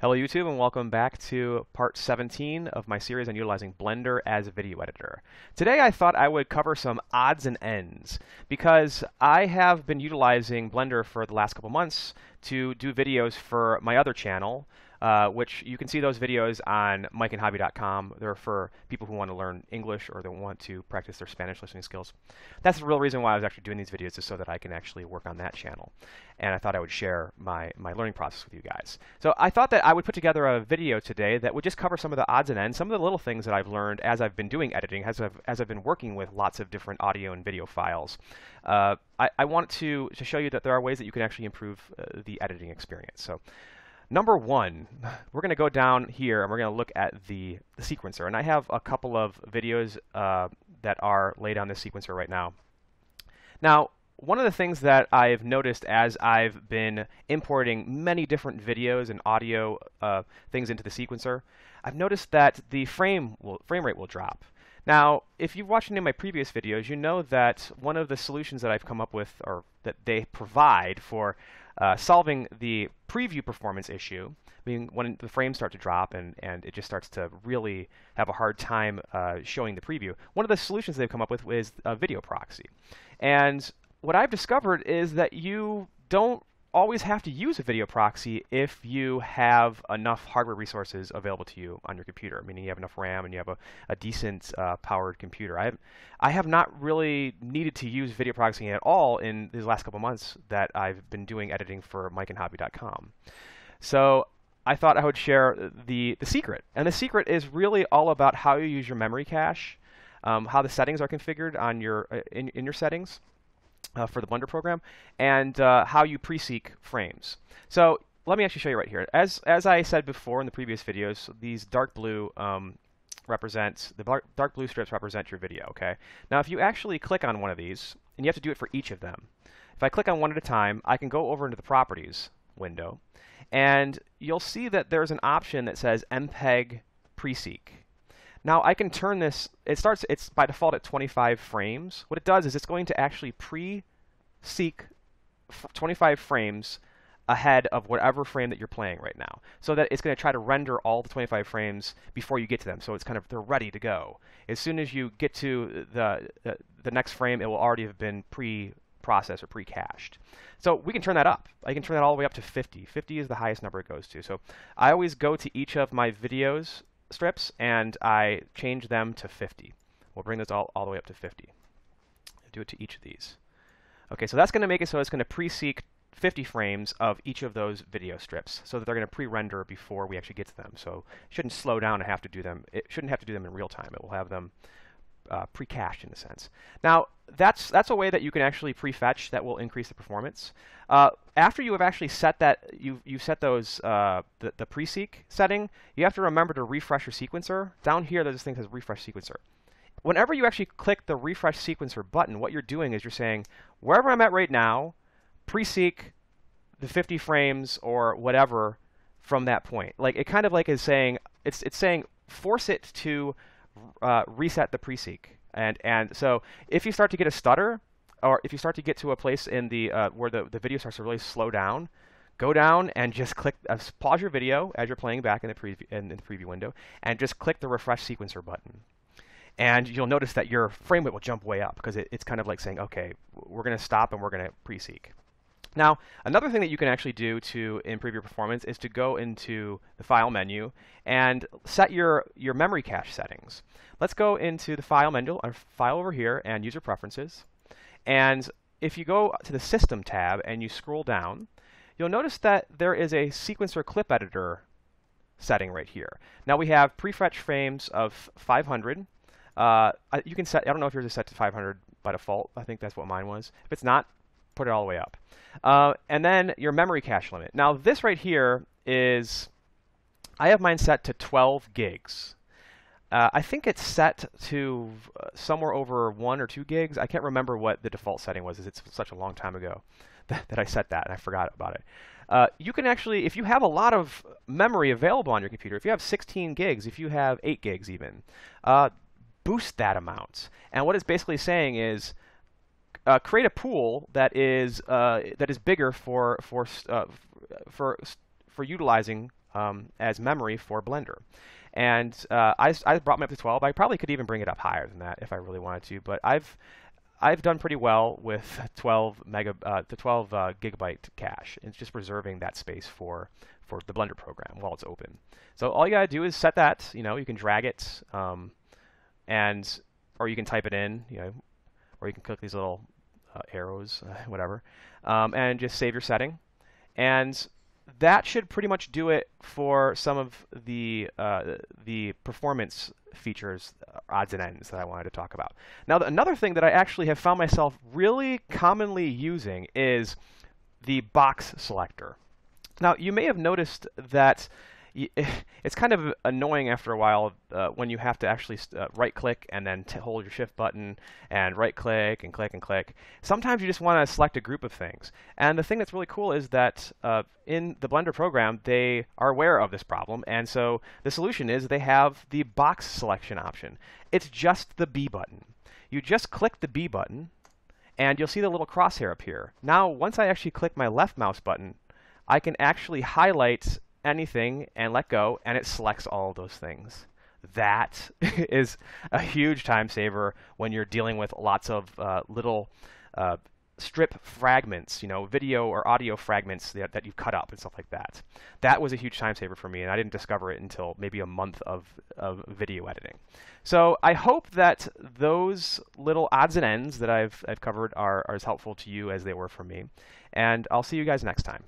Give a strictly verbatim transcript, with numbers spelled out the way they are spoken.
Hello YouTube, and welcome back to part seventeen of my series on utilizing Blender as a video editor. Today I thought I would cover some odds and ends because I have been utilizing Blender for the last couple months to do videos for my other channel, uh, which you can see those videos on Mike and Hobby dot com. They're for people who want to learn English or they want to practice their Spanish listening skills. That's the real reason why I was actually doing these videos, is so that I can actually work on that channel. And I thought I would share my, my learning process with you guys. So I thought that I would put together a video today that would just cover some of the odds and ends, some of the little things that I've learned as I've been doing editing, as I've, as I've been working with lots of different audio and video files. Uh, I, I want to, to show you that there are ways that you can actually improve uh, the editing experience. So number one, we're going to go down here and we're going to look at the, the sequencer. And I have a couple of videos uh, that are laid on this sequencer right now. Now, one of the things that I've noticed as I've been importing many different videos and audio uh, things into the sequencer, I've noticed that the frame, will, frame rate will drop. Now, if you've watched any of my previous videos, you know that one of the solutions that I've come up with, or that they provide for uh, solving the preview performance issue, meaning when the frames start to drop and, and it just starts to really have a hard time uh, showing the preview, one of the solutions they've come up with is a video proxy. And what I've discovered is that you don't always have to use a video proxy if you have enough hardware resources available to you on your computer, meaning you have enough RAM and you have a, a decent uh, powered computer. I, I have not really needed to use video proxying at all in these last couple months that I've been doing editing for Mike and Hobby dot com. So I thought I would share the, the secret. And the secret is really all about how you use your memory cache, um, how the settings are configured on your, uh, in, in your settings. Uh, for the Blender program, and uh, how you pre-seek frames. So let me actually show you right here. As as I said before in the previous videos, these dark blue um, represents the dark, dark blue strips represent your video. Okay. Now, if you actually click on one of these, and you have to do it for each of them. If I click on one at a time, I can go over into the Properties window, and you'll see that there's an option that says M P E G pre-seek. Now I can turn this, it starts, it's by default at twenty-five frames. What it does is it's going to actually pre-seek twenty-five frames ahead of whatever frame that you're playing right now. So that it's going to try to render all the twenty-five frames before you get to them. So it's kind of, they're ready to go. As soon as you get to the, the, the next frame, it will already have been pre-processed or pre-cached. So we can turn that up. I can turn that all the way up to fifty. fifty is the highest number it goes to. So I always go to each of my videos strips and I change them to fifty. We'll bring this all, all the way up to fifty. Do it to each of these. Okay, so that's going to make it so it's going to pre-seek fifty frames of each of those video strips, so that they're going to pre-render before we actually get to them. So it shouldn't slow down and have to do them. It shouldn't have to do them in real time. It will have them uh, pre-cached in a sense. Now that's that's a way that you can actually prefetch that will increase the performance. Uh, after you have actually set that, you you set those uh, the, the pre-seek setting, you have to remember to refresh your sequencer. Down here, there's this thing that says refresh sequencer. Whenever you actually click the refresh sequencer button, what you're doing is you're saying, wherever I'm at right now, pre-seek the fifty frames or whatever from that point. Like it kind of like is saying it's it's saying force it to uh, reset the pre-seek. And, and so if you start to get a stutter, or if you start to get to a place in the uh, where the, the video starts to really slow down, go down and just click, uh, pause your video as you're playing back in the, preview, in, in the preview window, and just click the refresh sequencer button. And you'll notice that your frame rate will jump way up because it, it's kind of like saying, okay, we're going to stop and we're going to pre-seek. Now, another thing that you can actually do to improve your performance is to go into the File menu and set your, your memory cache settings. Let's go into the File menu, or File over here, and User Preferences. And if you go to the System tab and you scroll down, you'll notice that there is a Sequencer Clip Editor setting right here. Now we have prefetch frames of five hundred. Uh, you can set, I don't know if yours is set to five hundred by default. I think that's what mine was. If it's not, put it all the way up. Uh, and then your memory cache limit. Now this right here is, I have mine set to twelve gigs. Uh, I think it's set to somewhere over one or two gigs. I can't remember what the default setting was. It's such a long time ago that, that I set that and I forgot about it. Uh, you can actually, if you have a lot of memory available on your computer, if you have sixteen gigs, if you have eight gigs even, uh, boost that amount. And what it's basically saying is, Uh, create a pool that is uh, that is bigger for for uh, for for utilizing um, as memory for Blender. And uh, I, I brought mine up to twelve. I probably could even bring it up higher than that if I really wanted to, but I've I've done pretty well with twelve mega, uh, the twelve uh, gigabyte cache. It's just reserving that space for for the Blender program while it's open. So all you gotta do is set that. You know, you can drag it, um, and or you can type it in. You know, or you can click these little uh, arrows, uh, whatever, um, and just save your setting. And that should pretty much do it for some of the uh, the performance features, odds and ends, that I wanted to talk about. Now, another thing that I actually have found myself really commonly using is the box selector. Now, you may have noticed that it's kind of annoying after a while uh, when you have to actually uh, right-click and then t hold your shift button and right-click and click and click. Sometimes you just want to select a group of things. And the thing that's really cool is that uh, in the Blender program, they are aware of this problem. And so the solution is they have the box selection option. It's just the B button. You just click the B button, and you'll see the little crosshair appear. Now, once I actually click my left mouse button, I can actually highlight anything and let go, and it selects all those things. That is a huge time saver when you're dealing with lots of uh, little uh, strip fragments, you know, video or audio fragments that, that you've cut up and stuff like that. That was a huge time saver for me, and I didn't discover it until maybe a month of, of video editing. So I hope that those little odds and ends that I've, I've covered are, are as helpful to you as they were for me, and I'll see you guys next time.